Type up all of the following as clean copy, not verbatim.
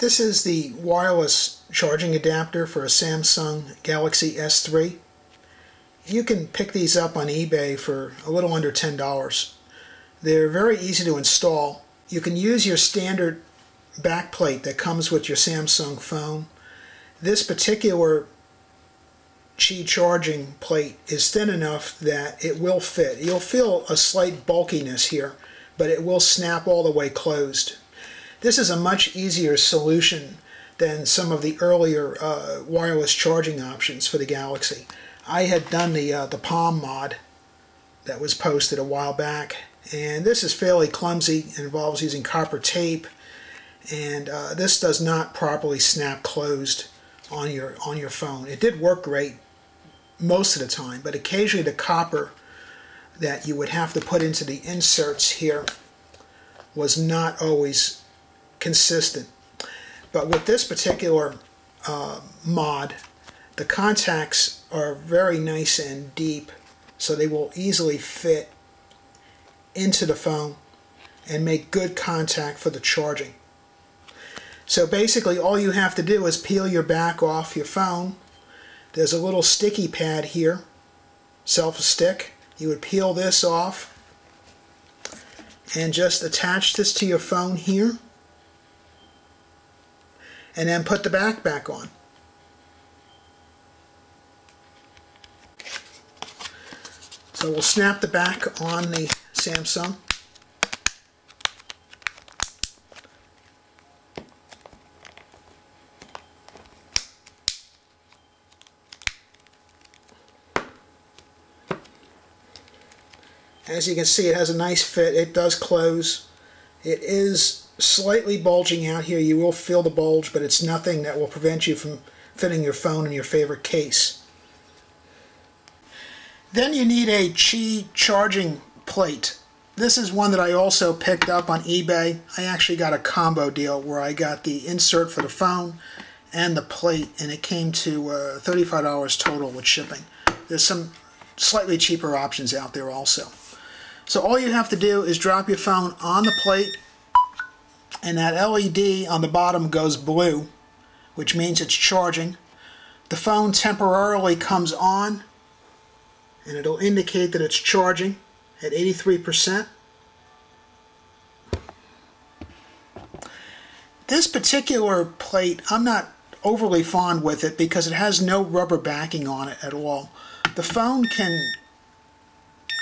This is the wireless charging adapter for a Samsung Galaxy S3. You can pick these up on eBay for a little under $10. They're very easy to install. You can use your standard backplate that comes with your Samsung phone. This particular Qi charging plate is thin enough that it will fit. You'll feel a slight bulkiness here, but it will snap all the way closed. This is a much easier solution than some of the earlier wireless charging options for the Galaxy. I had done the Palm mod that was posted a while back, and this is fairly clumsy. It involves using copper tape, and this does not properly snap closed on your phone. It did work great most of the time, but occasionally the copper that you would have to put into the inserts here was not always consistent. But with this particular mod, the contacts are very nice and deep, so they will easily fit into the phone and make good contact for the charging. So basically all you have to do is peel your back off your phone. There's a little sticky pad here, self-stick. You would peel this off and just attach this to your phone here, and then put the back back on. So we'll snap the back on the Samsung. As you can see, it has a nice fit. It does close. It is slightly bulging out here. You will feel the bulge, but it's nothing that will prevent you from fitting your phone in your favorite case. Then you need a Qi charging plate. This is one that I also picked up on eBay. I actually got a combo deal where I got the insert for the phone and the plate, and it came to $35 total with shipping. There's some slightly cheaper options out there also. So all you have to do is drop your phone on the plate, and that LED on the bottom goes blue, which means it's charging. The phone temporarily comes on, and it'll indicate that it's charging at 83%. This particular plate, I'm not overly fond with it because it has no rubber backing on it at all. The phone can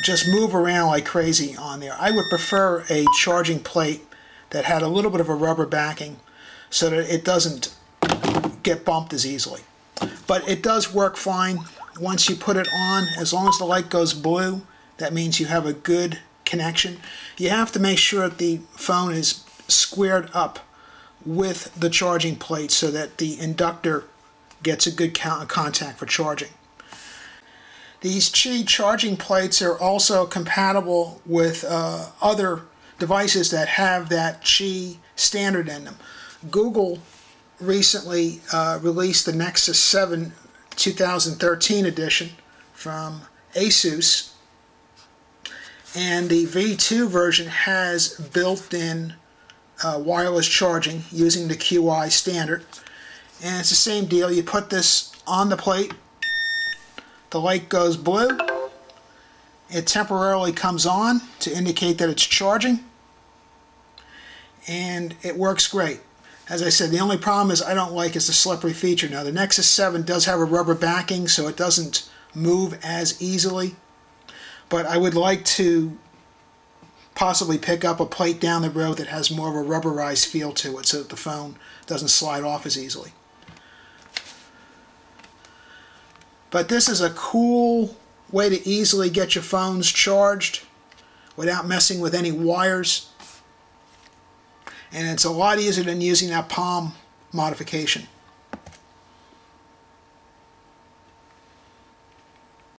just move around like crazy on there. I would prefer a charging plate that had a little bit of a rubber backing so that it doesn't get bumped as easily. But it does work fine. Once you put it on, as long as the light goes blue, that means you have a good connection. You have to make sure that the phone is squared up with the charging plate so that the inductor gets a good contact for charging. These Qi charging plates are also compatible with other devices that have that Qi standard in them. Google recently released the Nexus 7 2013 edition from Asus, and the V2 version has built-in wireless charging using the Qi standard. And it's the same deal. You put this on the plate, the light goes blue, it temporarily comes on to indicate that it's charging, and it works great. As I said, the only problem is I don't like is the slippery feature. Now the Nexus 7 does have a rubber backing, so it doesn't move as easily, but I would like to possibly pick up a plate down the road that has more of a rubberized feel to it so that the phone doesn't slide off as easily. But this is a cool way to easily get your phones charged without messing with any wires, and it's a lot easier than using that Palm modification.